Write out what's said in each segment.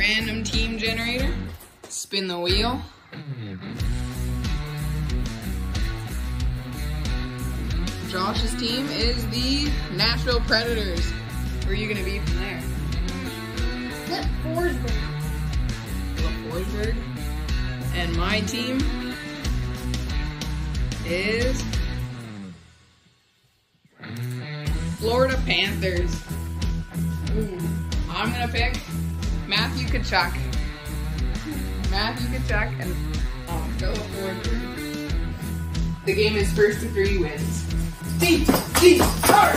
random team generator, spin the wheel. Josh's team is the Nashville Predators. Where are you gonna be from there? Philip Forsberg. Philip Forsberg. And my team is Florida Panthers. Ooh. I'm gonna pick Matthew Tkachuk. Matthew Tkachuk and Philip Forsberg. The game is 1-3 wins. T-T-R!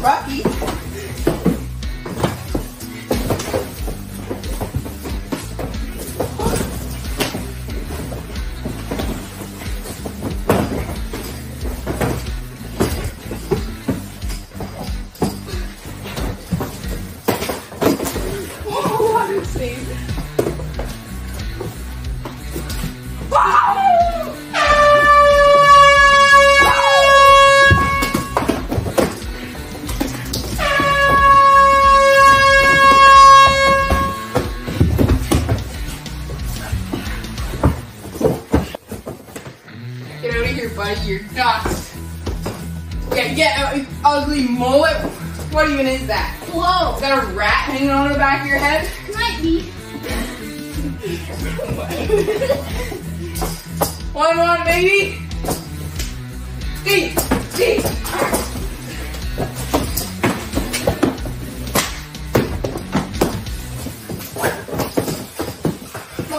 Rocky. Oh, what a save. Buddy, you're dust. Yeah, get out, ugly mullet. What even is that? Whoa! Is that a rat hanging on the back of your head? Might be. 1-1, baby. Deep.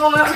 Oh.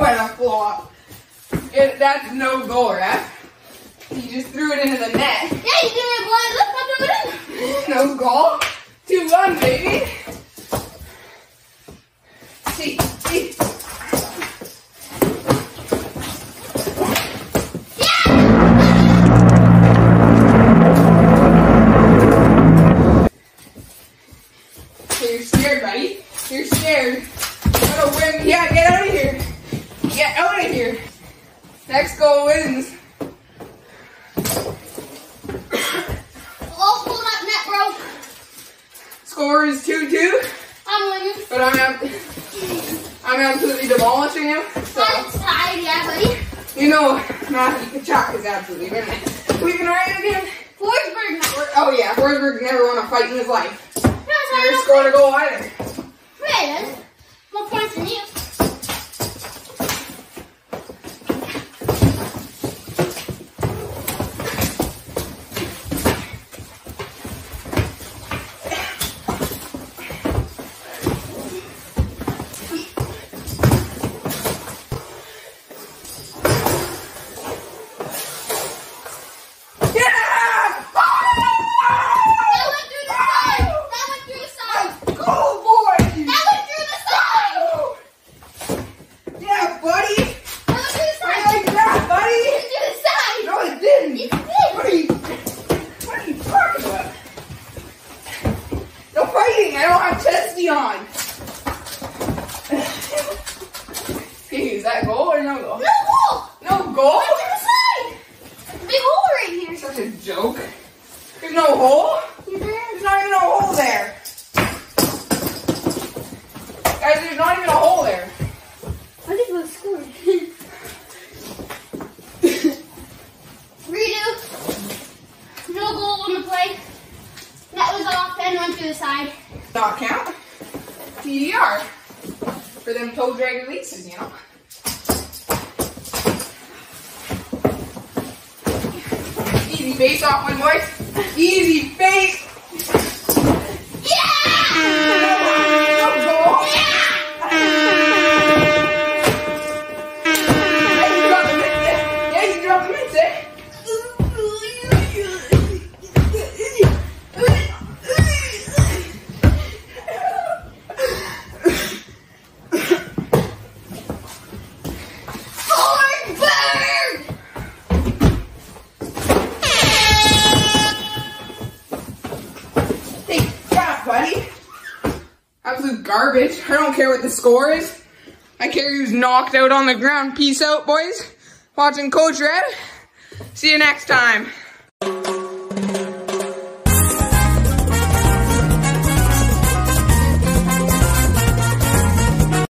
by the flop. That's no goal, right? He just threw it into the net. Yeah, you did it, boy. Look, pop it in. No goal. 2-1, baby. See. Yeah! So you're scared, buddy. You're scared. What a whim. Yeah, get out of here. Get out of here. Next goal wins. I'll pull that net, bro. Score is 2-2. I'm winning. But I'm absolutely demolishing him. So. I'm tired, yeah, buddy. You know, Matthew Tkachuk is absolutely winning. We've been right again. Forsberg. Oh yeah, Forsberg never won a fight in his life. No, never scored a goal either. Really? More points than you. Is that goal or no goal? No goal! No goal? Look at the side! Big hole right here. Such a joke. There's no hole? There's not even a hole there. Guys, there's not even a hole there. I think we'll score. Redo. No goal on the play. That was off and went to the side. Not count. PER. For them toe drag releases, you know? Easy face off, my boy. Easy face. Yeah! No goal. Yeah! You dropped the mitt there. Yeah, you dropped the mitt there. Garbage. I don't care what the score is. I care who's knocked out on the ground. Peace out, boys. Watching Coach Red. See you next time.